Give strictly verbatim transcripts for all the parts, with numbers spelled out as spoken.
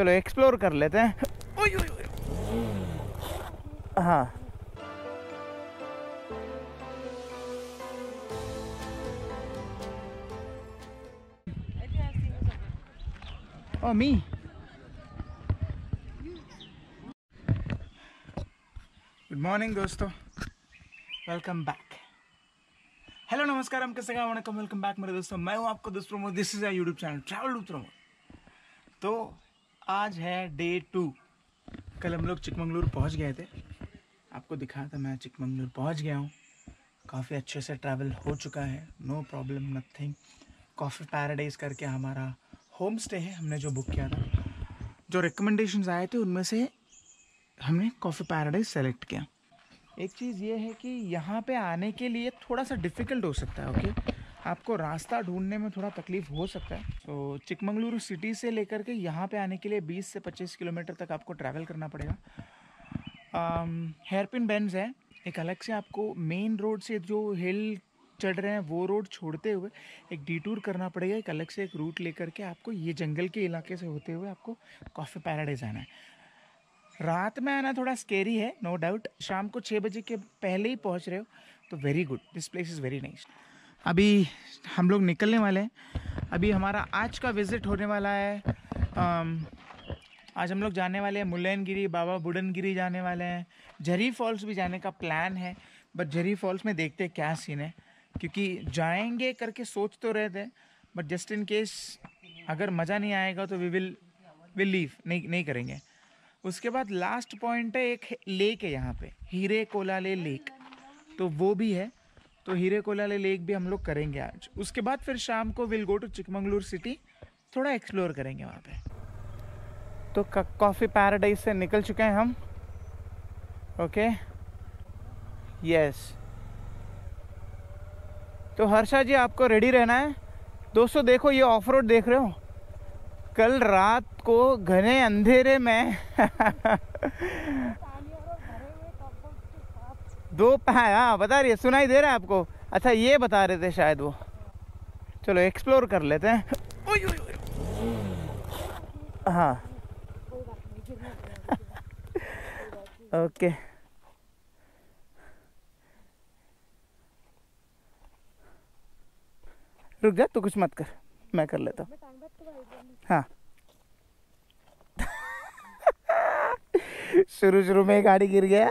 चलो एक्सप्लोर कर लेते हैं। ओय ओय ओय। हाँ Oh, me. Good morning, दोस्तों. Welcome back. Hello, नमस्कार, हम कैसे हैं? वनकम, welcome back मेरे दोस्तों. मैं हूँ आपको दोस्त Pramod. This is our YouTube channel Travel with Pramod. तो आज है डे टू. कल हम लोग चिकमंगलूर पहुँच गए थे. आपको दिखाया था मैं चिकमंगलूर पहुँच गया हूँ. काफ़ी अच्छे से ट्रैवल हो चुका है. No problem nothing. Coffee paradise करके हमारा होम स्टे है. हमने जो बुक किया था, जो रिकमेंडेशंस आए थे उनमें से हमने कॉफ़ी पैराडाइज सेलेक्ट किया. एक चीज़ ये है कि यहाँ पे आने के लिए थोड़ा सा डिफ़िकल्ट हो सकता है. ओके, आपको रास्ता ढूंढने में थोड़ा तकलीफ़ हो सकता है. तो चिकमंगलूर सिटी से लेकर के यहाँ पे आने के लिए बीस से पच्चीस किलोमीटर तक आपको ट्रैवल करना पड़ेगा. हेयरपिन बेंड्स है. एक अलग से आपको मेन रोड से जो हिल चढ़ रहे हैं वो रोड छोड़ते हुए एक डिटूर करना पड़ेगा. एक अलग से एक रूट लेकर के आपको ये जंगल के इलाके से होते हुए आपको कॉफ़ी पैराडाइज आना है. रात में आना थोड़ा स्केरी है, नो डाउट. शाम को छः बजे के पहले ही पहुंच रहे हो तो very good. This place is very nice. अभी हम लोग निकलने वाले हैं. अभी हमारा आज का विज़िट होने वाला है. आम, आज हम लोग जाने वाले हैं मुल्लयनगिरी, बाबा बुडन गिरी जाने वाले हैं. झरी फॉल्स भी जाने का प्लान है, बट झरी फॉल्स में देखते हैं क्या सीन है. क्योंकि जाएंगे करके सोच तो रहे थे, बट जस्ट इन केस अगर मज़ा नहीं आएगा तो वी विल विल लीव. नहीं नहीं करेंगे. उसके बाद लास्ट पॉइंट है, एक लेक है यहाँ पे, हीरेकोलाले लेक, तो वो भी है. तो हीरेकोलाले लेक भी हम लोग करेंगे आज. उसके बाद फिर शाम को will go to Chikmagalur city. थोड़ा एक्सप्लोर करेंगे वहाँ पे. तो कॉफ़ी पैराडाइज से निकल चुके हैं हम. Okay, yes. तो हर्षा जी आपको रेडी रहना है. दोस्तों देखो ये ऑफ रोड देख रहे हो, कल रात को घने अंधेरे में दो हाँ बता रही है, सुनाई दे रहा है आपको. अच्छा ये बता रहे थे शायद वो. चलो एक्सप्लोर कर लेते हैं. ओय ओय ओय. हाँ ओके. रुक जा, तो कुछ मत कर, मैं कर लेता हूँ. हाँ शुरू शुरू में गाड़ी गिर गया.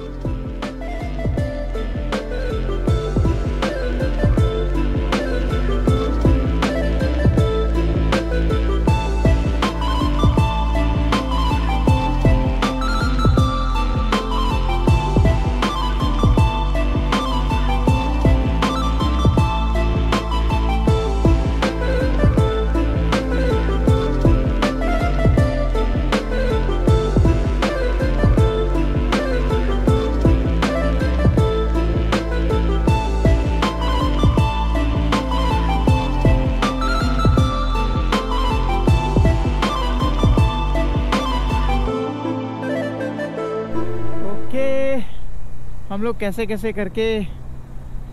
हम लोग कैसे कैसे करके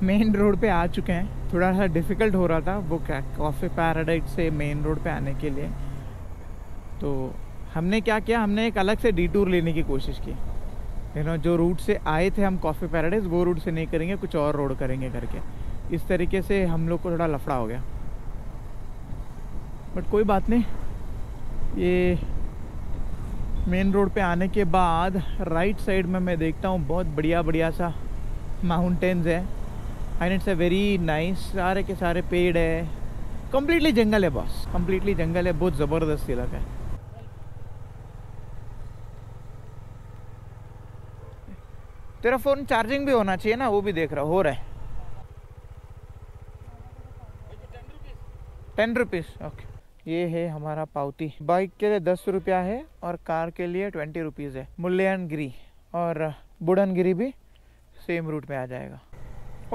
मेन रोड पे आ चुके हैं. थोड़ा सा डिफ़िकल्ट हो रहा था वो कॉफ़ी पैराडाइज से मेन रोड पे आने के लिए. तो हमने क्या किया, हमने एक अलग से डिटूर लेने की कोशिश की. यू नो, जो रूट से आए थे हम कॉफ़ी पैराडाइज, वो रूट से नहीं करेंगे, कुछ और रोड करेंगे करके. इस तरीके से हम लोग को थोड़ा लफड़ा हो गया, बट कोई बात नहीं. ये मेन रोड पे आने के बाद राइट साइड में मैं देखता हूँ बहुत बढ़िया बढ़िया सा माउंटेन्स है. And it's a very nice. सारे के सारे पेड़ है. कम्प्लीटली जंगल है बॉस, कम्प्लीटली जंगल है. बहुत ज़बरदस्त इलाका है. तेरा फ़ोन चार्जिंग भी होना चाहिए ना, वो भी देख रहा हो रहा है. Ten rupees okay. ये है हमारा पावती. बाइक के लिए दस रुपया है और कार के लिए ट्वेंटी रुपीज़ है. मुल्लयनगिरी और बुडनगिरी भी सेम रूट में आ जाएगा.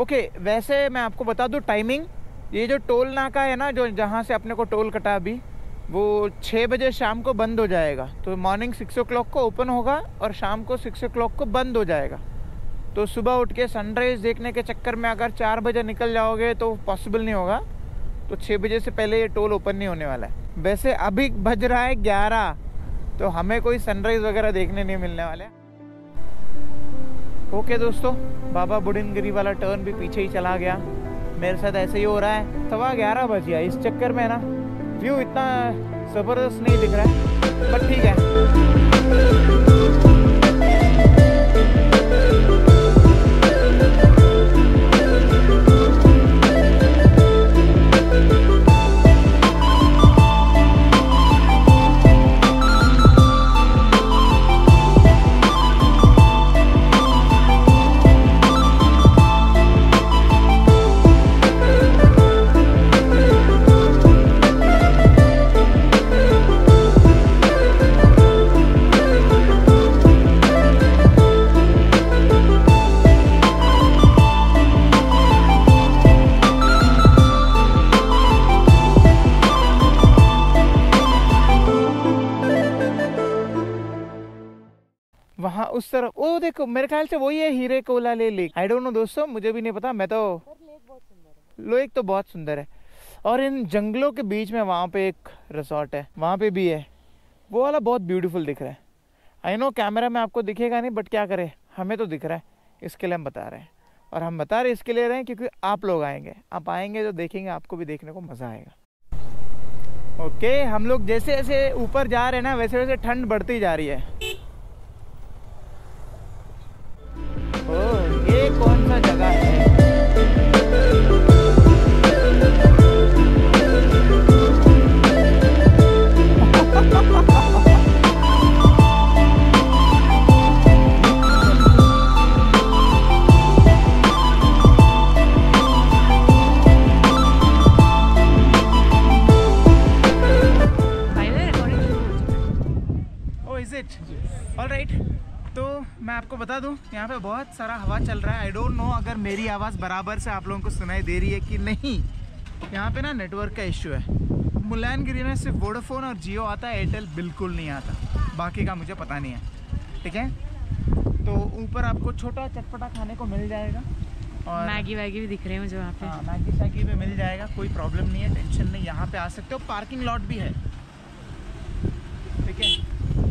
ओके, वैसे मैं आपको बता दूँ टाइमिंग. ये जो टोल नाका है ना, जो जहाँ से अपने को टोल कटा, अभी वो छः बजे शाम को बंद हो जाएगा। तो मॉर्निंग सिक्स ओ क्लॉक को ओपन होगा और शाम को सिक्स ओ क्लॉक को बंद हो जाएगा। तो सुबह उठ के सनराइज़ देखने के चक्कर में अगर चार बजे निकल जाओगे तो पॉसिबल नहीं होगा। तो छः बजे से पहले ये टोल ओपन नहीं होने वाला है। वैसे अभी बज रहा है ग्यारह, तो हमें कोई सनराइज़ वगैरह देखने नहीं मिलने वाला है। ओके दोस्तों, बाबा बुडन गिरी वाला टर्न भी पीछे ही चला गया। मेरे साथ ऐसे ही हो रहा है। सवा ग्यारह बज गया, इस चक्कर में ना व्यू इतना ज़बरदस्त नहीं दिख रहा है, बट ठीक है। उस तरफ ओ देखो, मेरे ख्याल से वही है Hirekolale lake. I don't know दोस्तों, मुझे भी नहीं पता। मैं तो लेक तो बहुत सुंदर है और इन जंगलों के बीच में वहाँ पे एक रिसोर्ट है, वहाँ पे भी है। वो वाला बहुत ब्यूटीफुल दिख रहा है। आई नो कैमरा में आपको दिखेगा नहीं, बट क्या करें, हमें तो दिख रहा है, इसके लिए हम बता रहे हैं। और हम बता रहे इसके लिए रहे हैं क्योंकि आप लोग आएंगे, आप आएंगे तो देखेंगे, आपको भी देखने को मज़ा आएगा। ओके, हम लोग जैसे जैसे ऊपर जा रहे हैं ना, वैसे वैसे ठंड बढ़ती जा रही है। ओ, ये कौन सा जगह है? Oh, is it? Yes. All right. तो मैं आपको बता दूं, यहाँ पे बहुत सारा हवा चल रहा है। आई डोंट नो अगर मेरी आवाज़ बराबर से आप लोगों को सुनाई दे रही है कि नहीं। यहाँ पे ना नेटवर्क का इश्यू है। मुल्लायनगिरी में सिर्फ वोडाफोन और जियो आता है, एयरटेल बिल्कुल नहीं आता। बाकी का मुझे पता नहीं है, ठीक है। तो ऊपर आपको छोटा चटपटा खाने को मिल जाएगा और मैगी वैगी भी दिख रही है मुझे वहाँ पर। हाँ, मैगी शैगी भी मिल जाएगा, कोई प्रॉब्लम नहीं है, टेंशन नहीं। यहाँ पर आ सकते हो, पार्किंग लॉट भी है, ठीक है।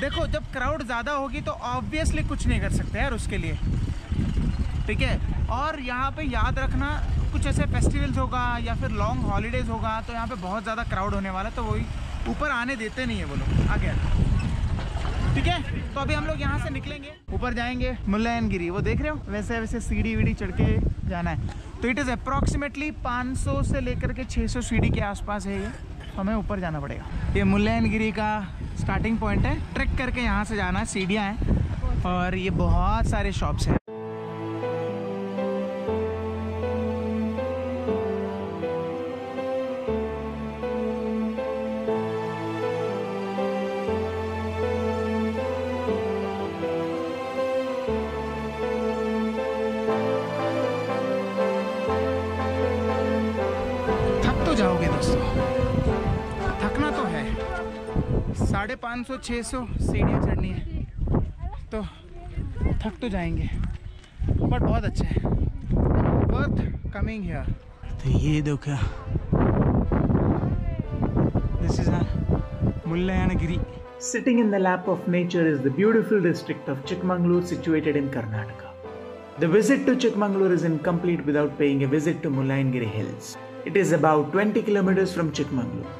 देखो, जब क्राउड ज़्यादा होगी तो ऑब्वियसली कुछ नहीं कर सकते यार उसके लिए, ठीक है। और यहाँ पे याद रखना, कुछ ऐसे फेस्टिवल्स होगा या फिर लॉन्ग हॉलीडेज़ होगा तो यहाँ पे बहुत ज़्यादा क्राउड होने वाला है, तो वही ऊपर आने देते नहीं है वो लोग। आगे ठीक है, तो अभी हम लोग यहाँ से निकलेंगे, ऊपर जाएंगे मुल्लायनगिरी। वो देख रहे हो, वैसे वैसे सीढ़ी वीढ़ी चढ़ के जाना है। तो इट इज़ अप्रॉक्सीमेटली पाँच सौ से लेकर के छः सौ सीढ़ी के आसपास है ये, तो हमें ऊपर जाना पड़ेगा। ये मुल्लायनगिरी का स्टार्टिंग पॉइंट है, ट्रैक करके यहाँ से जाना है, सीढ़ियाँ हैं और ये बहुत सारे शॉप्स हैं। थक तो जाओगे दोस्तों, थकना तो है। साढ़े पाँच सौ छः सौ सीढ़ियाँ चढ़नी है तो थक तो जाएंगे, बट बहुत अच्छे है, वर्थ कमिंग हियर। तो ये देखो, this is Mullayanagiri. Sitting in the lap of nature is the beautiful district of Chikmagalur situated in Karnataka. The visit to Chikmagalur is incomplete without paying a visit to Mullayanagiri hills. It is about twenty kilometres from Chikmagalur.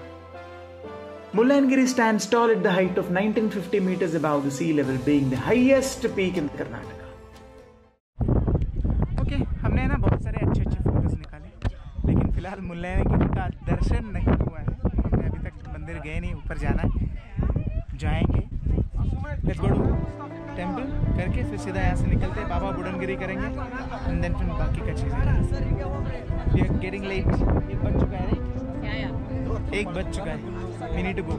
Mullayanagiri stands tall at the height of nineteen fifty meters above the sea level, being the highest peak in Karnataka. Okay, हमने ना बहुत सारे अच्छे अच्छे photos निकाले, लेकिन फिलहाल मुल्लायनगिरी का दर्शन नहीं हुआ है। हमने अभी तक मंदिर गए नहीं, ऊपर जाना है, जाएंगे। Let's go to temple करके फिर सीधा यहाँ से निकलते हैं, बाबा बुडनगिरी करेंगे and then फिर बाकी का चीज़ें। We are getting late. एक बज चुका है, right? एक बज चुका है। We need to go.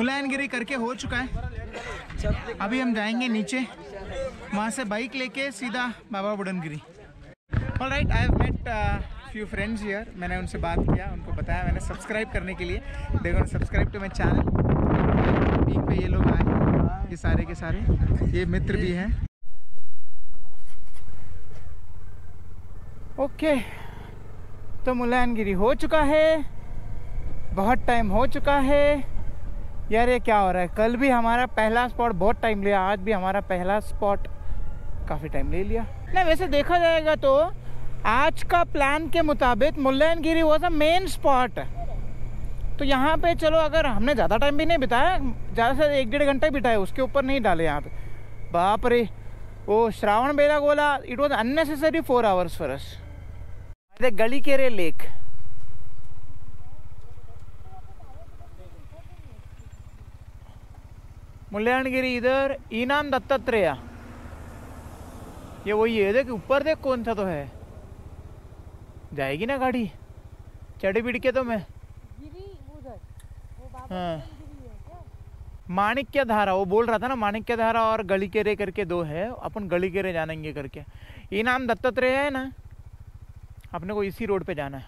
Mullayanagiri करके हो चुका है। अभी हम जाएंगे नीचे, वहाँ से बाइक लेके सीधा Baba Budangiri. Alright, I have met few friends here. मैंने उनसे बात किया, उनको बताया मैंने सब्सक्राइब करने के लिए। देखो, subscribe to my channel team पे ये लोग आए, ये सारे के सारे ये मित्र भी हैं। ओके, तो मुल्लायनगिरी हो चुका है, बहुत टाइम हो चुका है। यार ये क्या हो रहा है, कल भी हमारा पहला स्पॉट बहुत टाइम लिया, आज भी हमारा पहला स्पॉट काफ़ी टाइम ले लिया। नहीं, वैसे देखा जाएगा तो आज का प्लान के मुताबिक Mullayanagiri was a main spot. तो यहाँ पे चलो, अगर हमने ज़्यादा टाइम भी नहीं बिताया, ज़्यादा से एक डेढ़ घंटे बिताए, उसके ऊपर नहीं डाले यहाँ पे। बाप रे, वो Shravanabelagola, it was unnecessary four hours for us. The Galikere lake, Mullayanagiri, इधर इनाम दत्तात्रेय, ये वही है। देख ऊपर, देख कौन सा तो है, जाएगी ना गाड़ी चढ़ी बिड़ के। तो मैं हाँ, माणिक्यधारा, वो बोल रहा था ना, माणिक्यधारा और गलीकेरे करके दो है, अपन गलीकेरे जानेंगे करके। ये नाम दत्तात्रेय है ना, अपने को इसी रोड पे जाना है।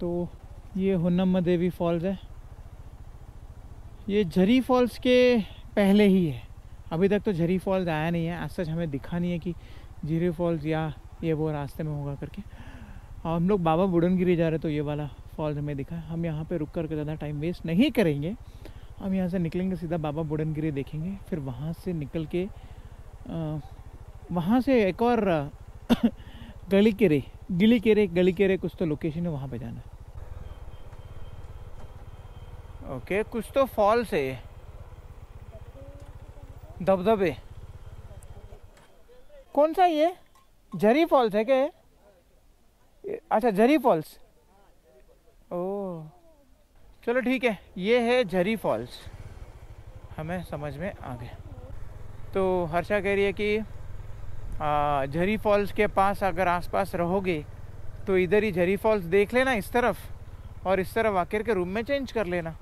तो ये होन्नम्मा देवी फॉल्स है, ये झरी फॉल्स के पहले ही है। अभी तक तो झरी फॉल्स आया नहीं है, आज सच हमें दिखा नहीं है कि झरी फॉल्स या ये वो रास्ते में होगा करके। और हम लोग बाबा बुडनगिरी जा रहे तो ये वाला फॉल्स हमें दिखा। हम यहाँ पे रुक कर के ज़्यादा टाइम वेस्ट नहीं करेंगे, हम यहाँ से निकलेंगे सीधा बाबा बुडनगिरी देखेंगे, फिर वहाँ से निकल के आ, वहाँ से एक और गलीकेरे गलीकेरे गलीकेरे कुछ तो लोकेशन है, वहाँ पर जाना है। ओके, कुछ तो फॉल्स है, दबदबे, कौन सा ये झरी फॉल्स है क्या? अच्छा, झरी फॉल्स, ओह चलो ठीक है, ये है झरी फॉल्स, हमें समझ में आ गया। तो हर्षा कह रही है कि झरी फॉल्स के पास अगर आसपास रहोगे तो इधर ही झरी फॉल्स देख लेना इस तरफ, और इस तरफ आकर के रूम में चेंज कर लेना।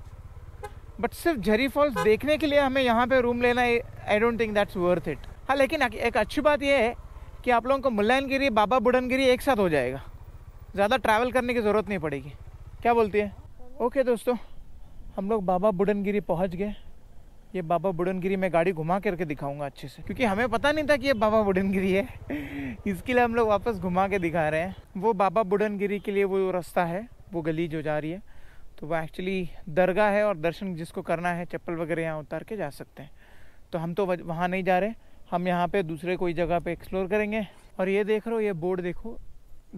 बट सिर्फ झरी फॉल्स देखने के लिए हमें यहाँ पे रूम लेना, I don't think that's worth it. हाँ, लेकिन एक अच्छी बात यह है कि आप लोगों को मुल्लायनगिरी बाबा बुडनगिरी एक साथ हो जाएगा, ज़्यादा ट्रैवल करने की ज़रूरत नहीं पड़ेगी। क्या बोलती है? ओके दोस्तों, हम लोग बाबा बुडनगिरी पहुँच गए। ये बाबा बुडनगिरी में गाड़ी घुमा करके दिखाऊँगा अच्छे से, क्योंकि हमें पता नहीं था कि ये बाबा बुडनगिरी है इसके लिए हम लोग वापस घुमा के दिखा रहे हैं। वो बाबा बुडनगिरी के लिए वो रास्ता है, वो गली जो जा रही है, तो वो एक्चुअली दरगाह है, और दर्शन जिसको करना है चप्पल वगैरह यहाँ उतार के जा सकते हैं। तो हम तो वहाँ नहीं जा रहे, हम यहाँ पे दूसरे कोई जगह पे एक्सप्लोर करेंगे। और ये देख रहे हो, ये बोर्ड देखो,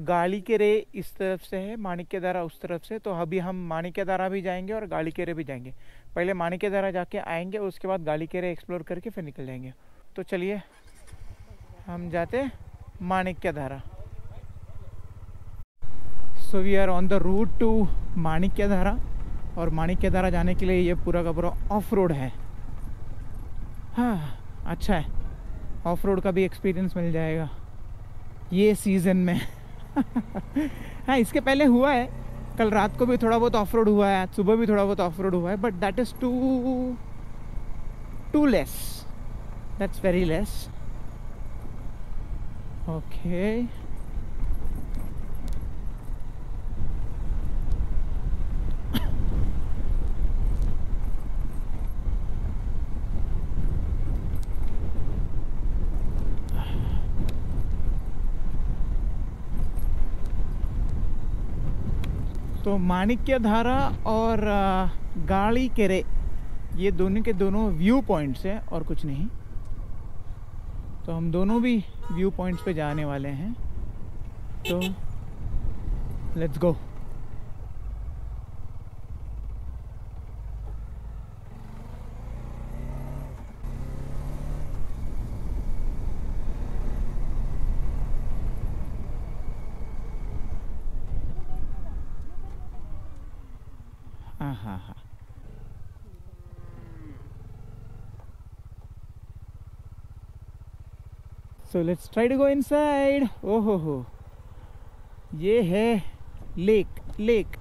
गालीकेरे इस तरफ से है, माणिक्यधारा उस तरफ से। तो अभी हम माणिक्यधारा भी जाएंगे और गालीकेरे भी जाएंगे। पहले माणिक्यधारा जाके आएंगे, उसके बाद गालीकेरे एक्सप्लोर करके फिर निकल जाएंगे। तो चलिए हम जाते Manikyadhara. So we are on the route to Manikyadhara, और माणिक्यधारा जाने के लिए ये पूरा का पूरा ऑफ रोड है। हाँ, अच्छा है, ऑफ रोड का भी एक्सपीरियंस मिल जाएगा ये सीज़न में हाँ, इसके पहले हुआ है, कल रात को भी थोड़ा बहुत ऑफ रोड हुआ है, सुबह भी थोड़ा बहुत ऑफ रोड हुआ है, but that is too too less, that's very less. Okay, तो माणिक्यधारा और गालीकेरे, ये दोनों के दोनों व्यू पॉइंट्स हैं और कुछ नहीं। तो हम दोनों भी व्यू पॉइंट्स पे जाने वाले हैं, तो लेट्स गो। हाँ हाँ, so let's try to go inside. ओ हो हो, ये है lake lake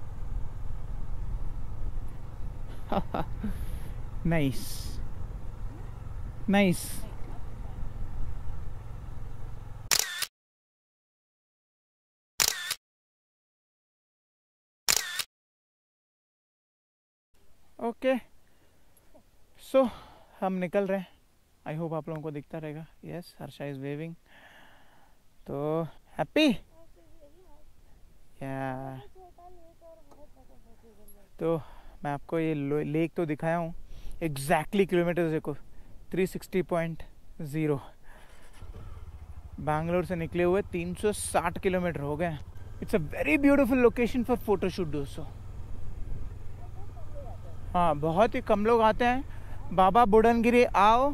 nice nice. Okay so हम निकल रहे हैं। आई होप आप लोगों को दिखता रहेगा। Yes Harsha is waving. तो हैप्पी या तो मैं आपको ये लेक तो दिखाया हूँ। एग्जैक्टली किलोमीटर्स देखो three sixty point zero. Bangalore से निकले हुए तीन सौ साठ किलोमीटर हो गए। It's a very beautiful location for photoshoot दोस्तों। हाँ बहुत ही कम लोग आते हैं। बाबा बुडन गिरी आओ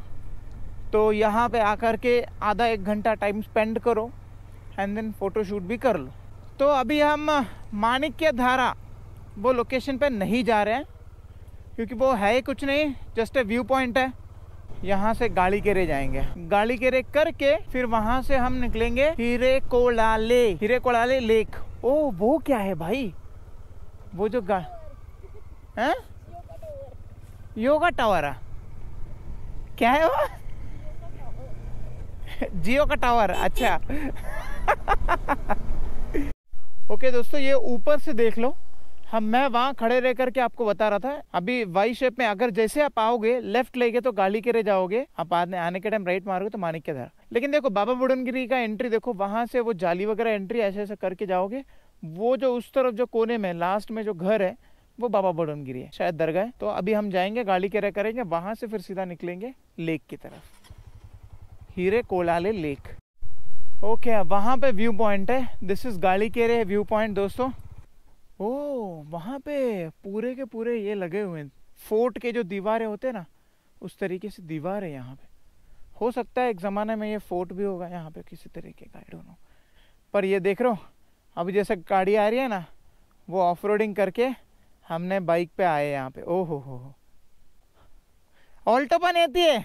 तो यहाँ पे आकर के आधा एक घंटा टाइम स्पेंड करो एंड देन फोटोशूट भी कर लो। तो अभी हम माणिक्यधारा वो लोकेशन पे नहीं जा रहे हैं क्योंकि वो है कुछ नहीं, जस्ट ए व्यू पॉइंट है। यहाँ से गालीकेरे जाएंगे, गालीकेरे करके फिर वहाँ से हम निकलेंगे हिरेकोलाले। हिरेकोलाले लेक। ओ वो क्या है भाई? वो जो गा है योगा टावर है, क्या है वो? जियो का टावर। अच्छा ओके okay, दोस्तों ये ऊपर से देख लो। हम मैं वहाँ खड़े रह करके आपको बता रहा था। अभी वाई शेप में अगर जैसे आप आओगे लेफ्ट लेके तो गालीकेरे जाओगे, आप आने आने के टाइम राइट मारोगे तो माणिक्यधारा। लेकिन देखो बाबा बुडन गिरी का एंट्री देखो, वहाँ से वो जाली वगैरह एंट्री ऐसे ऐसे करके जाओगे। वो जो उस तरफ जो कोने में लास्ट में जो घर है वो बाबा बुडन गिरी है, शायद दरगाह है। तो अभी हम जाएंगे गालीकेरे करेंगे, वहाँ से फिर सीधा निकलेंगे लेक की तरफ, हिरेकोलाले लेक। ओके वहाँ पे व्यू पॉइंट है। This is Galikere view point दोस्तों। ओ वहाँ पे पूरे के पूरे ये लगे हुए हैं फोर्ट के जो दीवारें होते हैं ना, उस तरीके से दीवार है यहाँ पे। हो सकता है एक ज़माने में ये फोर्ट भी होगा यहाँ पे किसी तरीके का, आई डोंट नो। पर ये देख रहे हो अभी जैसे गाड़ी आ रही है ना, वो ऑफ रोडिंग करके हमने बाइक पे आए यहाँ पे। ओ हो हो ऑल्टो बन आती है।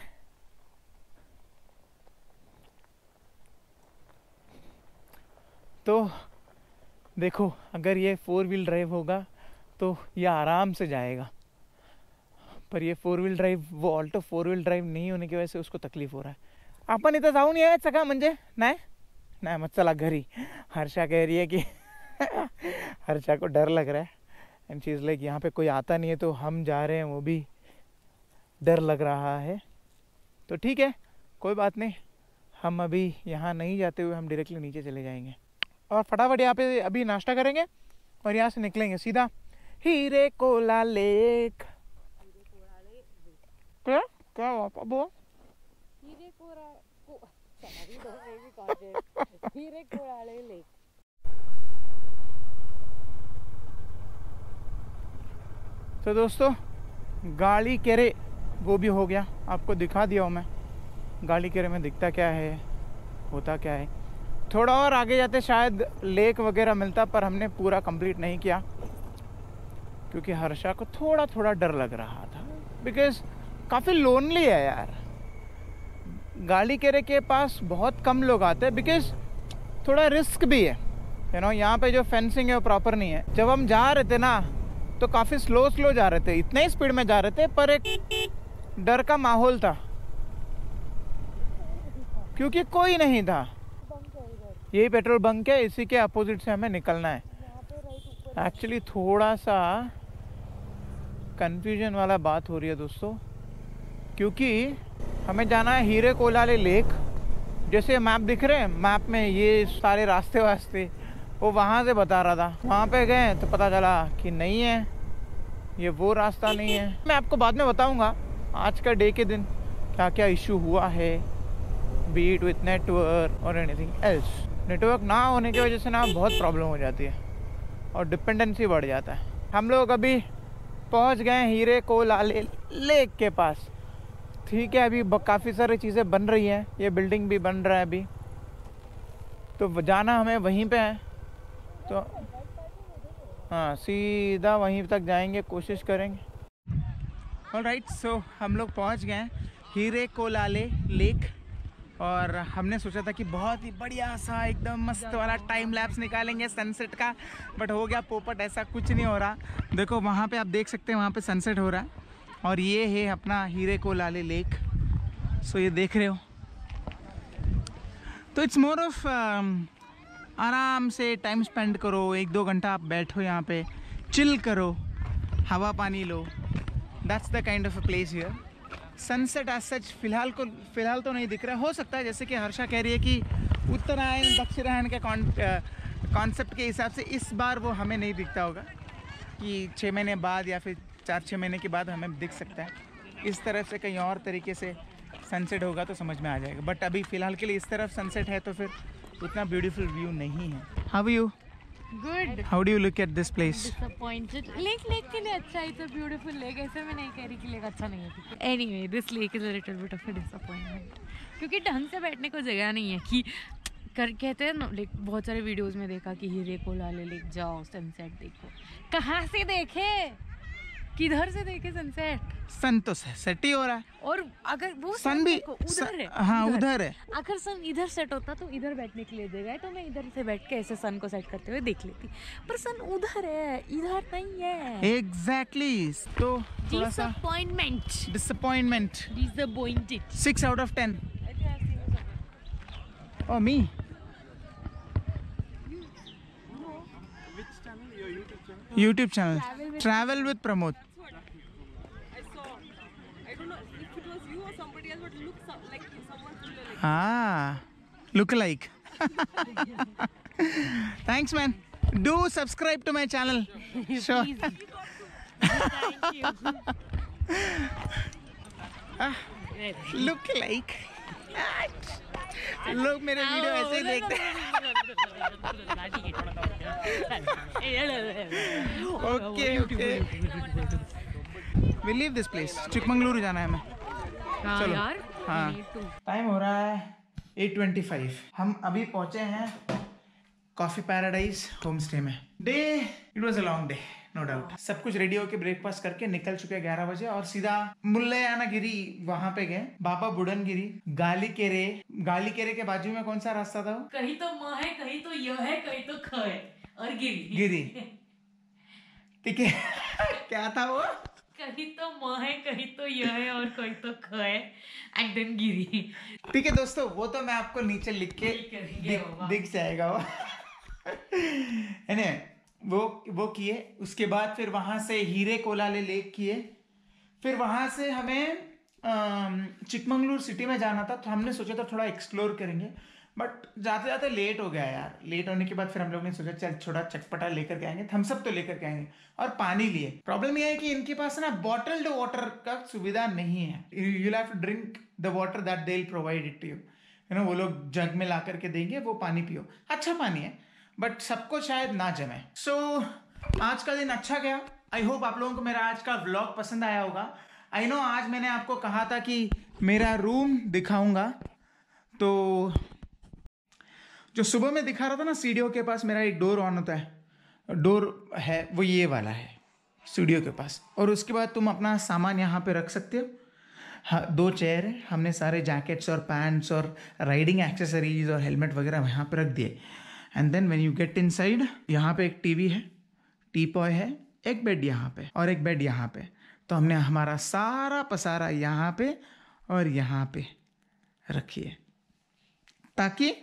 तो देखो अगर ये फोर व्हील ड्राइव होगा तो ये आराम से जाएगा, पर ये फोर व्हील ड्राइव वो ऑल्टो फोर व्हील ड्राइव नहीं होने की वजह से उसको तकलीफ हो रहा है। आपण इथं जाऊन यायचं का म्हणजे नाही नाही मग चला घरी। हर्षा कह रही है कि हर्षा को डर लग रहा है एंड शी इज लाइक यहाँ पे कोई आता नहीं है तो हम जा रहे हैं, वो भी डर लग रहा है। तो ठीक है कोई बात नहीं, हम अभी यहाँ नहीं जाते हुए हम डायरेक्टली नीचे चले जाएंगे और फटाफट यहाँ पे अभी नाश्ता करेंगे और यहाँ से निकलेंगे सीधा हिरेकोलाले लेक। क्या क्या वापस बोल हिरेकोलाले लेक। तो दोस्तों गालीकेरे वो भी हो गया, आपको दिखा दिया हूँ मैं गालीकेरे में दिखता क्या है होता क्या है। थोड़ा और आगे जाते शायद लेक वगैरह मिलता, पर हमने पूरा कंप्लीट नहीं किया क्योंकि हर्षा को थोड़ा थोड़ा डर लग रहा था बिकॉज काफ़ी लोनली है यार। गालीकेरे के पास बहुत कम लोग आते हैं बिकॉज थोड़ा रिस्क भी है, यू नो। यहाँ पे जो फेंसिंग है वो प्रॉपर नहीं है। जब हम जा रहे थे ना तो काफ़ी स्लो स्लो जा रहे थे, इतने ही स्पीड में जा रहे थे, पर एक डर का माहौल था क्योंकि कोई नहीं था। यही पेट्रोल बंक है, इसी के अपोजिट से हमें निकलना है। एक्चुअली थोड़ा सा कन्फ्यूजन वाला बात हो रही है दोस्तों क्योंकि हमें जाना है हिरेकोलाले लेक। जैसे मैप दिख रहे हैं, मैप में ये सारे रास्ते वास्ते वो वहाँ से बता रहा था, वहाँ पे गए तो पता चला कि नहीं है ये वो रास्ता नहीं है। मैं आपको बाद में बताऊँगा आज का डे के दिन क्या क्या इशू हुआ है, बी इट विथ नेटवर्क और एनीथिंग एल्स। नेटवर्क ना होने की वजह से ना बहुत प्रॉब्लम हो जाती है और डिपेंडेंसी बढ़ जाता है। हम लोग अभी पहुंच गए हिरेकोलाले लेक के पास। ठीक है अभी काफ़ी सारी चीज़ें बन रही हैं, ये बिल्डिंग भी बन रहा है अभी, तो जाना हमें वहीं पे है। तो हाँ सीधा वहीं तक जाएंगे, कोशिश करेंगे। ऑलराइट सो हम लोग पहुँच गए हिरेकोलाले लेक। और हमने सोचा था कि बहुत ही बढ़िया सा एकदम मस्त वाला टाइम लैप्स निकालेंगे सनसेट का, बट हो गया पोपट, ऐसा कुछ नहीं हो रहा। देखो वहाँ पे आप देख सकते हैं, वहाँ पे सनसेट हो रहा है। और ये है अपना हीरेकोलाले लेक, सो ये देख रहे हो। तो इट्स मोर ऑफ आराम से टाइम स्पेंड करो, एक दो घंटा आप बैठो यहाँ पे, चिल करो, हवा पानी लो, that's the kind of a place here. Sunset as such फिलहाल को फिलहाल तो नहीं दिख रहा, हो सकता है जैसे कि हर्षा कह रही है कि उत्तरायण दक्षिणायण के कॉन्सेप्ट के हिसाब से इस बार वो हमें नहीं दिखता होगा, कि छः महीने बाद या फिर चार छः महीने के बाद हमें दिख सकता है। इस तरफ से कहीं और तरीके से सनसेट होगा तो समझ में आ जाएगा, बट अभी फ़िलहाल के लिए इस तरफ सनसेट है तो फिर उतना ब्यूटीफुल व्यू नहीं है। How are you? Good. How do you look at this place? Disappointed. Lake lake के लिए अच्छा है, इतना beautiful lake है, ऐसे मैं नहीं कह रही कि lake अच्छा नहीं है। Anyway, this lake is a little bit of a disappointment. क्योंकि ढंग से बैठने को जगह नहीं है कि कर कहते हैं ना, लेक बहुत सारे वीडियोस में देखा कि हीरेकोलाले लेक जाओ सनसेट देखो, कहाँ से देखे, किधर से देखे सनसेट? सन तो सेट ही हो रहा है, और अगर वो सन भी उधर है, हाँ उधर है, अगर सन इधर सेट होता तो इधर बैठने के लिए जगह है, तो मैं इधर से बैठ के ऐसे सन को सेट करते हुए देख लेती, पर सन उधर है, इधर नहीं है। एग्जैक्टली, तो disappointment disappointment disappointed. Six out of ten. ओ मी, YouTube channel travel with Pramod. Ah, look alike. Thanks, man. Do subscribe to my channel. Sure. Thank you. Ah, look like. लोग मेरे वीडियो ऐसे ही देखते हैं। Okay okay. We leave this place. Chikmagalur जाना है हमें। हाँ यार, हाँ। टाइम हो रहा है एट ट्वेंटी फाइव। हम अभी पहुंचे हैं कॉफी पैराडाइज होम स्टे में। Day it was a long day, no doubt. सब कुछ रेडी होके ब्रेकफास्ट करके निकल चुके ग्यारह बजे और सीधा मुल्लयानागिरी वहाँ पे गए, बाबा बुडन गिरी, गालिकेरे। गालिकेरे के बाजू में कौन सा रास्ता था? कहीं तो म है, कहीं तो य है, कहीं तो ख है, और गिरी गिरी ठीक है। क्या था वो? कहीं तो म है, कहीं तो य है, और कहीं तो ख है, एंड देन गिरी। ठीक है दोस्तों, वो तो मैं आपको नीचे लिख के दिख, दिख जाएगा वो। है वो वो किए, उसके बाद फिर वहाँ से हीरेकोलाले लेक किए, फिर वहाँ से हमें चिकमंगलूर सिटी में जाना था, तो हमने सोचा था थोड़ा एक्सप्लोर करेंगे, बट जाते जाते लेट हो गया यार। लेट होने के बाद फिर हम लोग ने सोचा चल छोटा चटपटा लेकर के आएंगे, थम्स अप तो लेकर के आएंगे, और पानी लिए। प्रॉब्लम यह है कि इनके पास ना बॉटल्ड वाटर का सुविधा नहीं है। You have to drink the water that they will provide it to you, you know. वो लोग जग में ला करके देंगे, वो पानी पियो, अच्छा पानी है, बट सबको शायद ना जमे। सो so, आज का दिन अच्छा गया। आई होप आप लोगों को मेरा आज का व्लॉग पसंद आया होगा। आई नो आज मैंने आपको कहा था कि मेरा रूम दिखाऊंगा, तो जो सुबह में दिखा रहा था ना, स्टूडियो के पास मेरा एक डोर ऑन होता है, डोर है वो ये वाला है स्टूडियो के पास, और उसके बाद तुम अपना सामान यहाँ पे रख सकते हो। हाँ, दो चेयर है, हमने सारे जैकेट्स और पैंट्स और राइडिंग एक्सेसरीज और हेलमेट वगैरह यहाँ पे रख दिए। And then when you get inside, यहाँ पे एक टीवी है, टीपॉय है, एक बेड यहाँ पे और एक बेड यहाँ पे, तो हमने हमारा सारा पसारा यहाँ पे और यहाँ पे रखिए, ताकि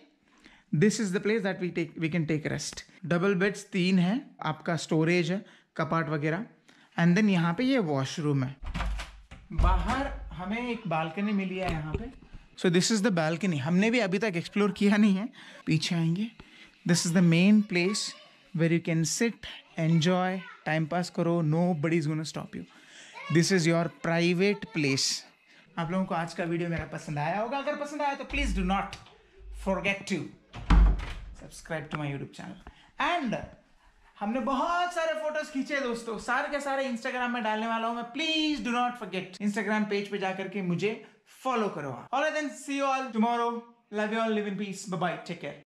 this is the place that we take we can take rest. Double beds तीन है, आपका स्टोरेज है, कपाट वगैरह। एंड देन यहाँ पे ये वॉशरूम है। बाहर हमें एक बालकनी मिली है यहाँ पे, so this is the balcony, हमने भी अभी तक एक्सप्लोर किया नहीं है। पीछे आएंगे, this is the main place where you can sit, enjoy, time pass करो, nobody is gonna stop you, this is your private place. आप लोगों को आज का वीडियो मेरा पसंद आया होगा, अगर पसंद आया तो please do not forget to subscribe to my YouTube channel. And हमने बहुत सारे फोटोज खींचे दोस्तों, सारे के सारे इंस्टाग्राम में डालने वाला हूं मैं, please do not forget Instagram page पे जाकर के मुझे फॉलो करो। All right then, see you all tomorrow, love you all, live in peace, bye bye, take care.